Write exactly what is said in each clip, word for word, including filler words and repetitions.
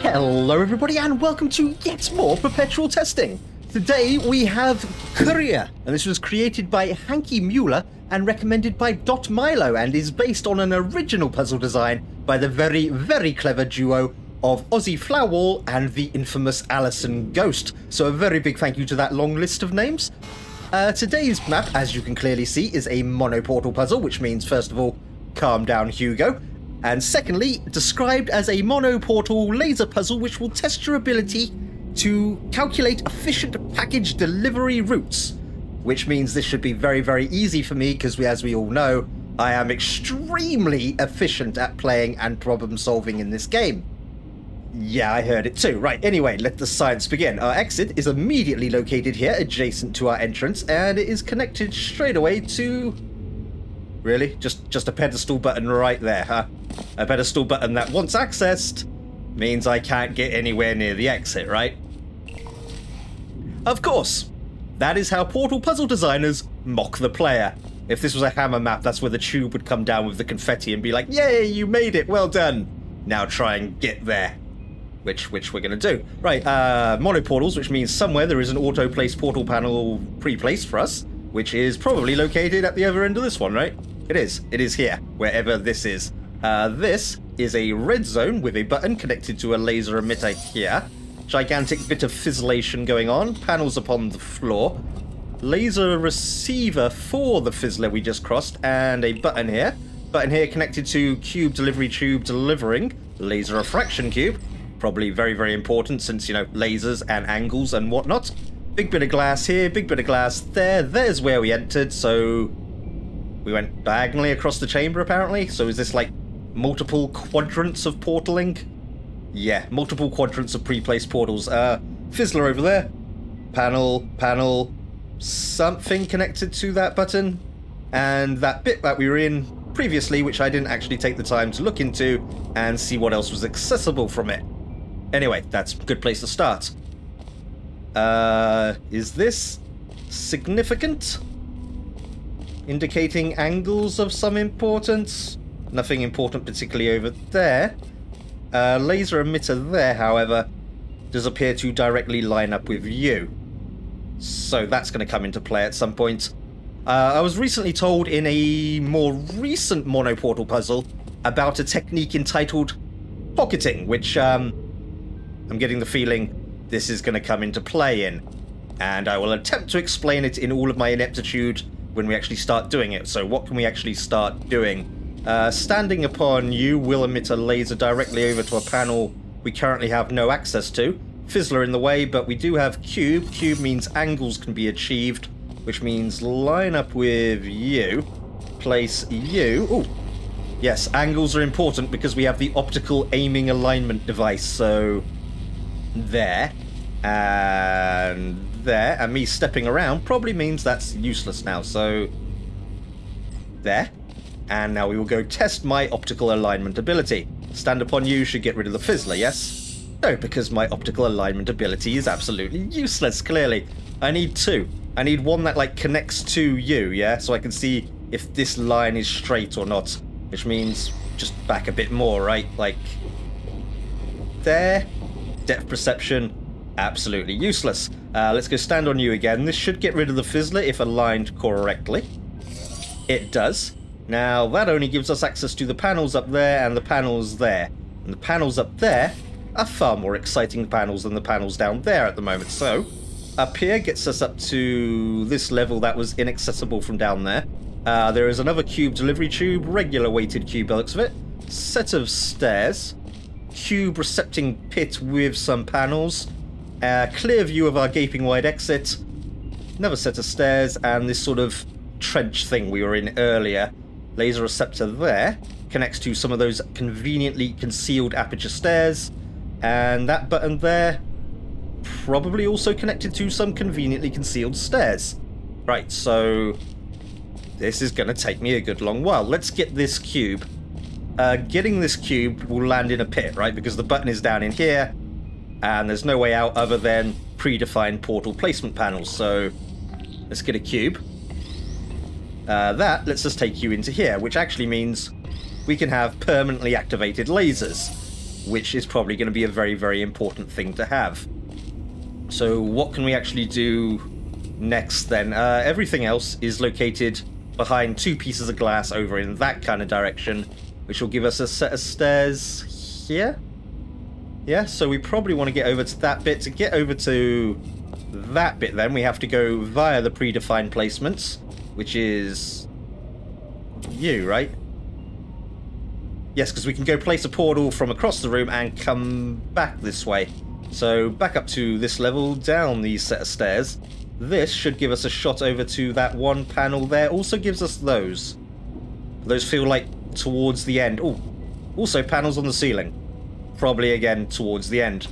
Hello everybody and welcome to yet more Perpetual Testing. Today we have Courier, and this was created by Hanky Mueller and recommended by Dot Milo and is based on an original puzzle design by the very, very clever duo of Ossy Flawol and the infamous Allison Ghost. So a very big thank you to that long list of names. Uh, today's map, as you can clearly see, is a monoportal puzzle, which means, first of all, calm down Hugo, and secondly, described as a monoportal laser puzzle which will test your ability to calculate efficient package delivery routes, which means this should be very, very easy for me because, we, as we all know, I am extremely efficient at playing and problem solving in this game. Yeah, I heard it too. Right, anyway, let the science begin. Our exit is immediately located here, adjacent to our entrance, and it is connected straight away to... Really? Just, just a pedestal button right there, huh? A pedestal button that, once accessed, means I can't get anywhere near the exit, right? Of course! That is how portal puzzle designers mock the player. If this was a hammer map, that's where the tube would come down with the confetti and be like, yay, you made it, well done! Now try and get there. Which, which we're gonna do. Right, uh, monoportals, which means somewhere there is an auto-placed portal panel pre-placed for us, which is probably located at the other end of this one, right? It is. It is here, wherever this is. Uh, this is a red zone with a button connected to a laser emitter here. Gigantic bit of fizzlation going on. Panels upon the floor. Laser receiver for the fizzler we just crossed. And a button here. Button here connected to cube delivery tube delivering. Laser refraction cube. Probably very, very important since, you know, lasers and angles and whatnot. Big bit of glass here. Big bit of glass there. There's where we entered. So we went diagonally across the chamber apparently. So is this like... multiple quadrants of portaling? Yeah, multiple quadrants of pre-placed portals. Uh, Fizzler over there. Panel, panel, something connected to that button. And that bit that we were in previously, which I didn't actually take the time to look into and see what else was accessible from it. Anyway, that's a good place to start. Uh, is this significant? Indicating angles of some importance? Nothing important particularly over there. Uh, laser emitter there, however, does appear to directly line up with you. So that's going to come into play at some point. Uh, I was recently told in a more recent monoportal puzzle about a technique entitled pocketing, which um, I'm getting the feeling this is going to come into play in. And I will attempt to explain it in all of my ineptitude when we actually start doing it. So what can we actually start doing? Uh, standing upon you will emit a laser directly over to a panel we currently have no access to. Fizzler in the way, but we do have cube. Cube means angles can be achieved, which means line up with you. Place you. Ooh. Yes, angles are important because we have the optical aiming alignment device, so... there. And there. And me stepping around probably means that's useless now, so... there. And now we will go test my optical alignment ability. Stand upon you should get rid of the fizzler, yes? No, because my optical alignment ability is absolutely useless, clearly. I need two. I need one that, like, connects to you, yeah? So I can see if this line is straight or not. Which means just back a bit more, right? Like, there. Depth perception, absolutely useless. Uh, let's go stand on you again. This should get rid of the fizzler if aligned correctly. It does. Now, that only gives us access to the panels up there and the panels there. And the panels up there are far more exciting panels than the panels down there at the moment. So, up here gets us up to this level that was inaccessible from down there. Uh, there is another cube delivery tube, regular weighted cube by the looks of it. Set of stairs. Cube recepting pit with some panels. Uh, clear view of our gaping wide exit. Another set of stairs and this sort of trench thing we were in earlier. Laser receptor there connects to some of those conveniently concealed aperture stairs, and that button there probably also connected to some conveniently concealed stairs. Right, so this is going to take me a good long while. Let's get this cube. Uh, getting this cube will land in a pit, right, because the button is down in here, and there's no way out other than predefined portal placement panels, so let's get a cube. Uh, that lets us take you into here, which actually means we can have permanently activated lasers, which is probably going to be a very, very important thing to have. So what can we actually do next then? Uh, everything else is located behind two pieces of glass over in that kind of direction, which will give us a set of stairs here. Yeah, so we probably want to get over to that bit. To get over to that bit then, we have to go via the predefined placements, which is you, right? Yes, because we can go place a portal from across the room and come back this way. So back up to this level, down these set of stairs. This should give us a shot over to that one panel there. Also gives us those. Those feel like towards the end. Oh, also panels on the ceiling. Probably again towards the end.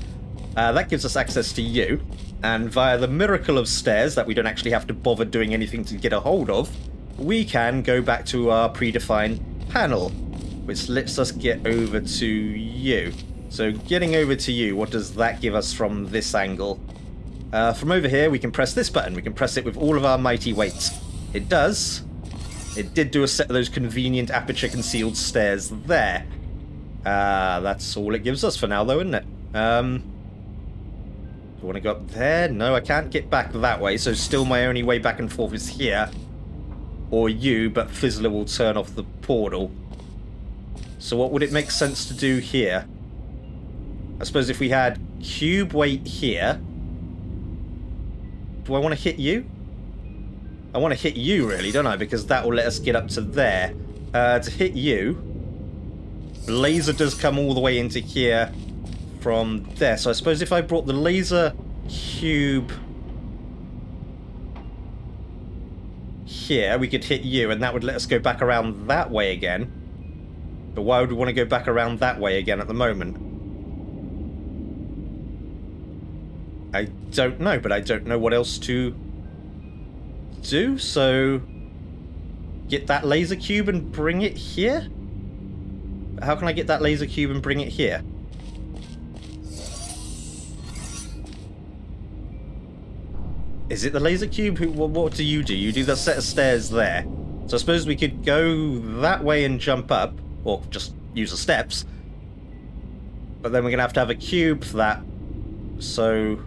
Uh, that gives us access to you. And via the miracle of stairs that we don't actually have to bother doing anything to get a hold of, we can go back to our predefined panel, which lets us get over to you. So getting over to you, what does that give us from this angle? Uh, from over here, we can press this button. We can press it with all of our mighty weights. It does. It did do a set of those convenient aperture-concealed stairs there. Uh, that's all it gives us for now, though, isn't it? Um... I want to go up there? No, I can't get back that way, so still my only way back and forth is here. Or you, but Fizzler will turn off the portal. So what would it make sense to do here? I suppose if we had cube weight here... Do I want to hit you? I want to hit you, really, don't I? Because that will let us get up to there. Uh, to hit you... Laser does come all the way into here... from there. So I suppose if I brought the laser cube here, we could hit you, and that would let us go back around that way again. But why would we want to go back around that way again at the moment? I don't know, but I don't know what else to do, so get that laser cube and bring it here? How can I get that laser cube and bring it here? Is it the laser cube? Who, what, what do you do? You do that set of stairs there. So I suppose we could go that way and jump up, or just use the steps. But then we're going to have to have a cube for that. So,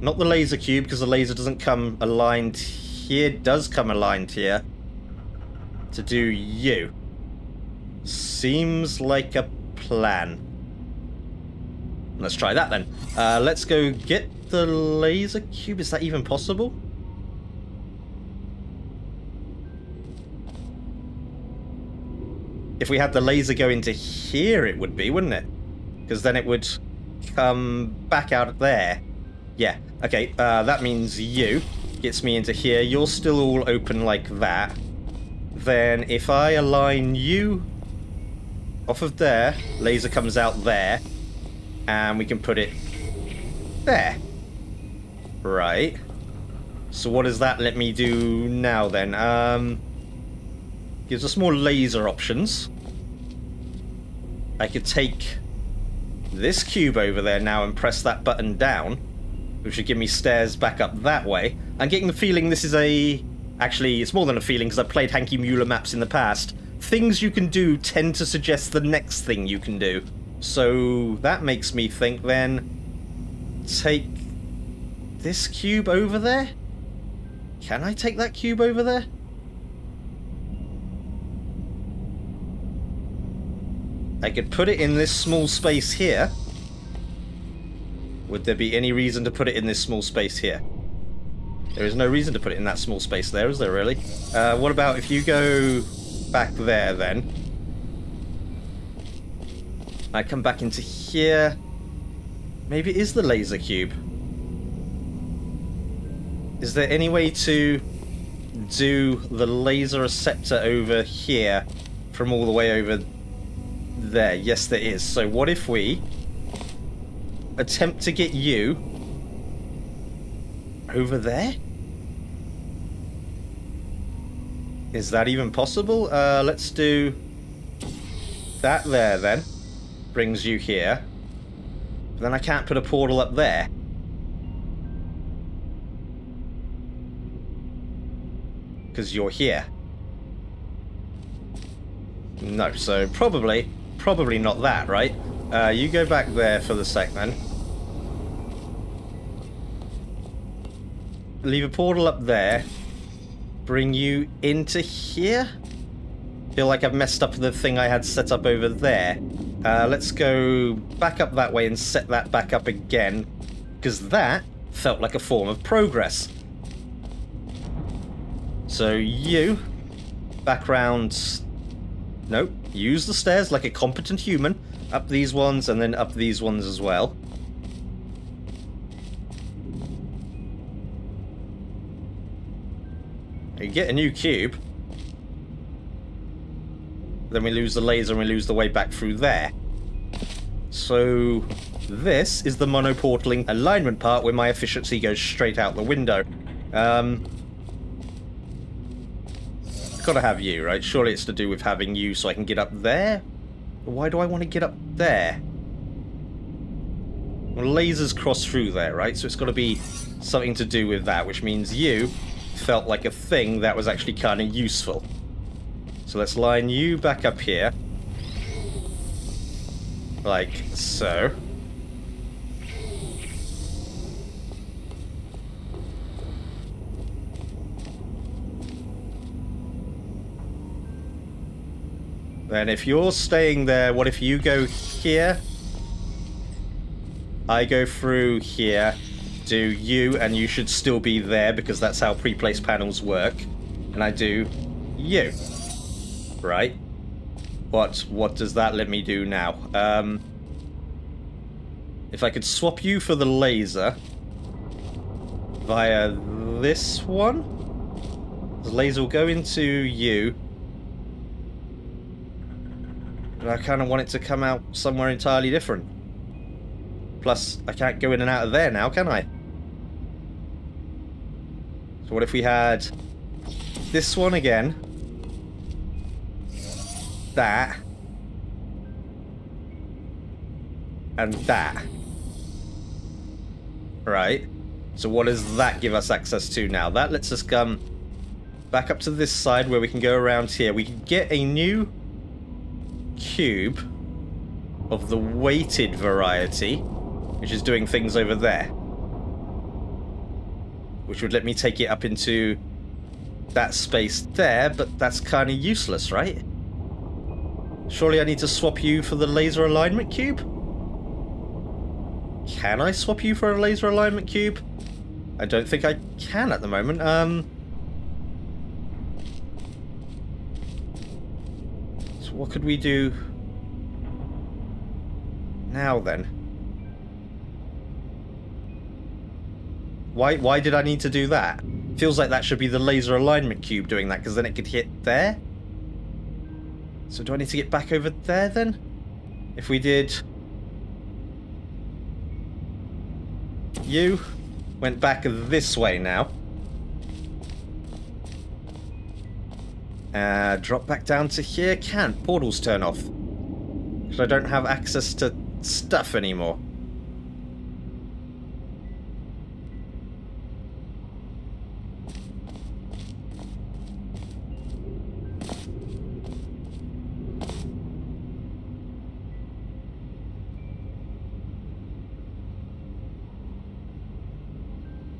not the laser cube, because the laser doesn't come aligned here. It does come aligned here. To do you. Seems like a plan. Let's try that then. Uh, let's go get... the laser cube? Is that even possible? If we had the laser go into here, it would be, wouldn't it? Because then it would come back out of there. Yeah, okay, uh, that means you gets me into here. You're still all open like that. Then if I align you off of there, laser comes out there, and we can put it there. Right. So what does that let me do now then? Um, gives us more laser options. I could take this cube over there now and press that button down, which would give me stairs back up that way. I'm getting the feeling this is a... Actually, it's more than a feeling because I've played Hanky Mueller maps in the past. Things you can do tend to suggest the next thing you can do. So that makes me think then... Take this cube over there? Can I take that cube over there? I could put it in this small space here. Would there be any reason to put it in this small space here? There is no reason to put it in that small space there, is there really? Uh, what about if you go back there then? I come back into here. Maybe it is the laser cube. Is there any way to do the laser receptor over here from all the way over there? Yes, there is. So what if we attempt to get you over there? Is that even possible? Uh, let's do that there then. Brings you here. Then I can't put a portal up there. Because you're here. No, so probably, probably not that, right? Uh, you go back there for the sec then. Leave a portal up there. Bring you into here? Feel like I've messed up the thing I had set up over there. Uh, let's go back up that way and set that back up again, because that felt like a form of progress. So you, back round, nope, use the stairs like a competent human, up these ones and then up these ones as well. You get a new cube. Then we lose the laser and we lose the way back through there. So this is the monoportaling alignment part where my efficiency goes straight out the window. Um, gotta have you, right? Surely it's to do with having you so I can get up there? Why do I want to get up there? Well, lasers cross through there, right? So it's got to be something to do with that, which means you felt like a thing that was actually kind of useful. So let's line you back up here. Like so. Then if you're staying there, what if you go here? I go through here, do you, and you should still be there because that's how pre-placed panels work. And I do you. Right. What what does that let me do now? Um, if I could swap you for the laser via this one, the laser will go into you. And I kind of want it to come out somewhere entirely different. Plus, I can't go in and out of there now, can I? So what if we had this one again? That and that, right? So what does that give us access to now? That lets us come back up to this side where we can go around here. We can get a new cube of the weighted variety, which is doing things over there, which would let me take it up into that space there, but that's kind of useless, right? Surely I need to swap you for the laser alignment cube? Can I swap you for a laser alignment cube? I don't think I can at the moment. Um, so what could we do now then? Why, why did I need to do that? Feels like that should be the laser alignment cube doing that, because then it could hit there. So do I need to get back over there then? If we did... You went back this way now. Uh, drop back down to here. Can portals turn off? Because I don't have access to stuff anymore.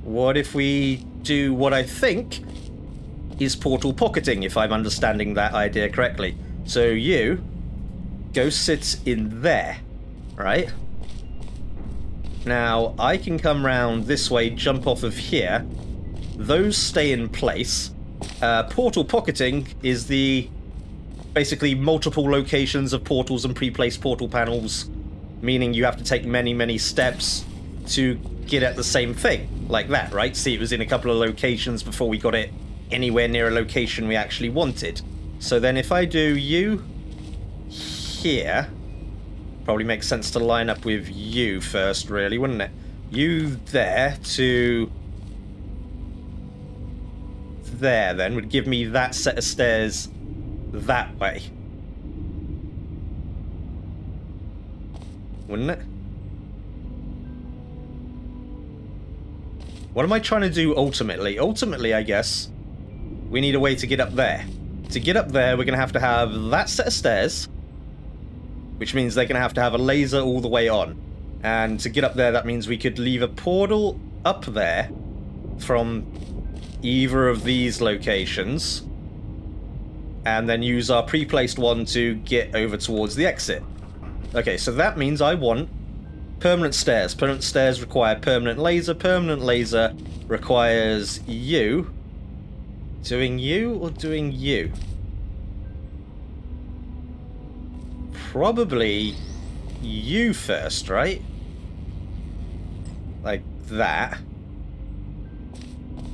What if we do what I think is portal pocketing, if I'm understanding that idea correctly? So you go sit in there, right? Now, I can come round this way, jump off of here. Those stay in place. Uh, portal pocketing is the basically multiple locations of portals and pre-placed portal panels, meaning you have to take many, many steps to get at the same thing, like that, right? See, it was in a couple of locations before we got it anywhere near a location we actually wanted. So then if I do you here, probably makes sense to line up with you first, really, wouldn't it? You there to there, then, would give me that set of stairs that way. Wouldn't it? What am I trying to do ultimately? Ultimately, I guess, we need a way to get up there. to get up there, we're going to have to have that set of stairs, which means they're going to have to have a laser all the way on. And to get up there, that means we could leave a portal up there from either of these locations, and then use our pre-placed one to get over towards the exit. Okay, so that means I want permanent stairs. Permanent stairs require permanent laser. Permanent laser requires you. Doing you or doing you? Probably you first, right? Like that.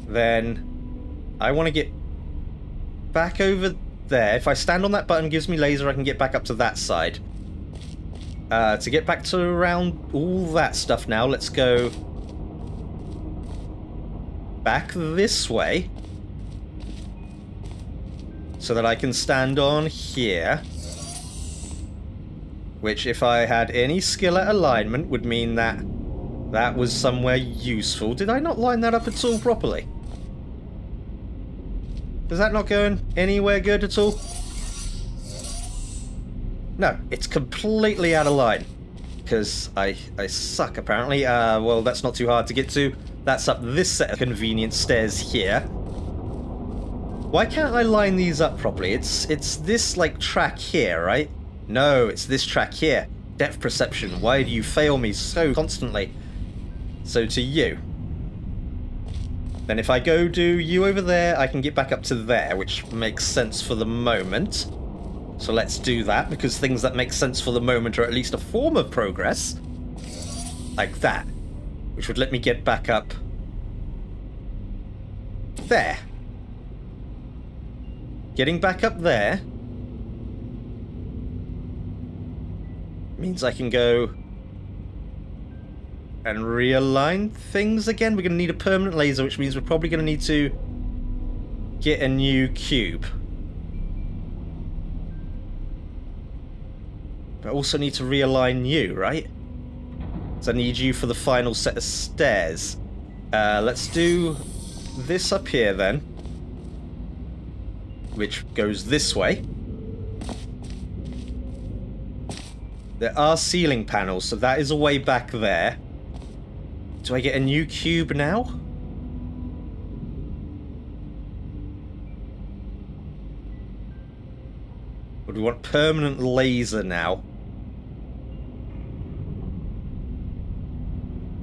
Then I want to get back over there. If I stand on that button, it gives me laser, I can get back up to that side. Uh, to get back to around all that stuff now, let's go back this way so that I can stand on here, which if I had any skill at alignment would mean that that was somewhere useful. Did I not line that up at all properly? Is that not going anywhere good at all? No, it's completely out of line because I, I suck apparently. Uh, well, that's not too hard to get to. That's up this set of convenient stairs here. Why can't I line these up properly? It's, it's this like track here, right? No, it's this track here. Depth perception. Why do you fail me so constantly? So to you. Then if I go do you over there, I can get back up to there, which makes sense for the moment. So let's do that, because things that make sense for the moment are at least a form of progress. Like that. Which would let me get back up there. Getting back up there means I can go and realign things again. We're going to need a permanent laser, which means we're probably going to need to get a new cube. But I also need to realign you, right? So I need you for the final set of stairs. Uh, let's do this up here then, which goes this way. There are ceiling panels, so that is a way back there. Do I get a new cube now? Or do we want permanent laser now?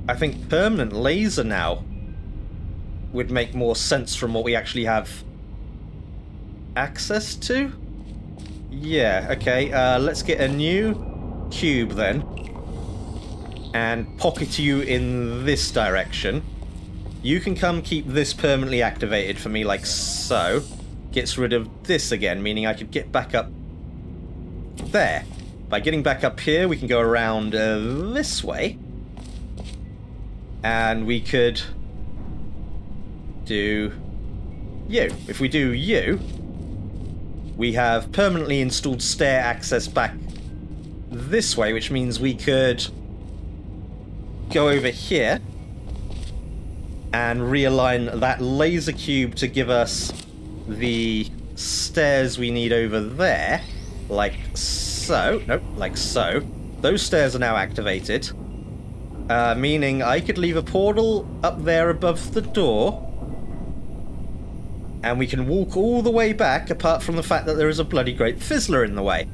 I think permanent laser now would make more sense from what we actually have access to. Yeah, okay, uh, let's get a new cube then. And pocket you in this direction. You can come keep this permanently activated for me, like so. Gets rid of this again, meaning I could get back up there. By getting back up here, we can go around uh, this way. And we could do you. If we do you, we have permanently installed stair access back this way, which means we could go over here and realign that laser cube to give us the stairs we need over there, like so. Nope, like so. Those stairs are now activated, uh, meaning I could leave a portal up there above the door, and we can walk all the way back, apart from the fact that there is a bloody great fizzler in the way.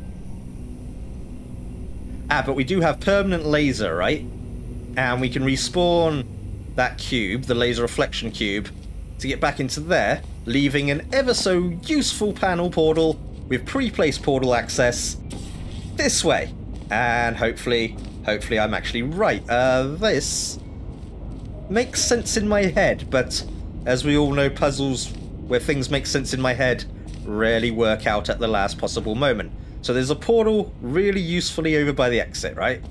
Ah, but we do have permanent laser, right? And we can respawn that cube, the laser reflection cube, to get back into there, leaving an ever so useful panel portal with pre-placed portal access this way. And hopefully, hopefully I'm actually right. Uh, this makes sense in my head, but as we all know, puzzles where things make sense in my head rarely work out at the last possible moment. So there's a portal really usefully over by the exit, right?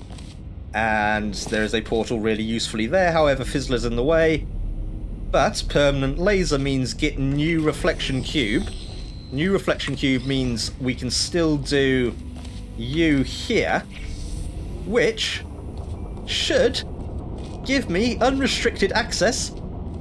And there is a portal really usefully there, however fizzler's in the way. But permanent laser means get new reflection cube. New reflection cube means we can still do you here, which should give me unrestricted access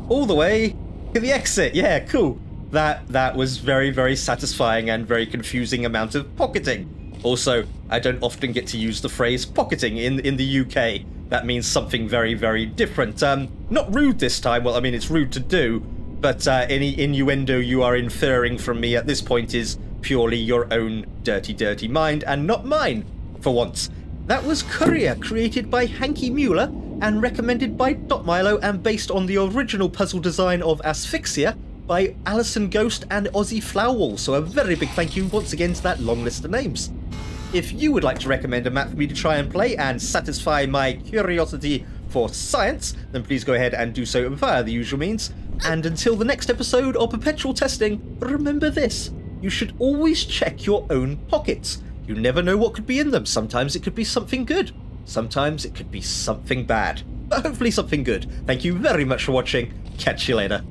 all the way to the exit. Yeah, cool. that that was very, very satisfying and very confusing amount of pocketing. Also, I don't often get to use the phrase pocketing in, in the U K. That means something very, very different. Um, not rude this time. Well, I mean, it's rude to do, but uh, any innuendo you are inferring from me at this point is purely your own dirty, dirty mind, and not mine, for once. That was Courier, created by Hanky Mueller and recommended by Dot Milo, and based on the original puzzle design of Asphyxia by Allison Ghost and Ossy Flawol. So a very big thank you once again to that long list of names. If you would like to recommend a map for me to try and play and satisfy my curiosity for science, then please go ahead and do so via the usual means. And until the next episode of Perpetual Testing, remember this: you should always check your own pockets. You never know what could be in them. Sometimes it could be something good. Sometimes it could be something bad. But hopefully something good. Thank you very much for watching. Catch you later.